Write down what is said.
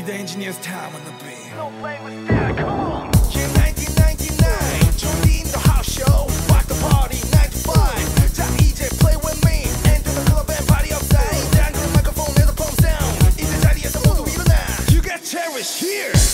only the engineer's time on the beat. No blame was there, come on. Yeah, 1999, Johnny in the house show. Rock the party, 9 to 5. Top EJ, play with me. Enter the club and party upside down. Down to the microphone, there's a pump sound. It's the tiniest, I'm all the way down. You got cherished here.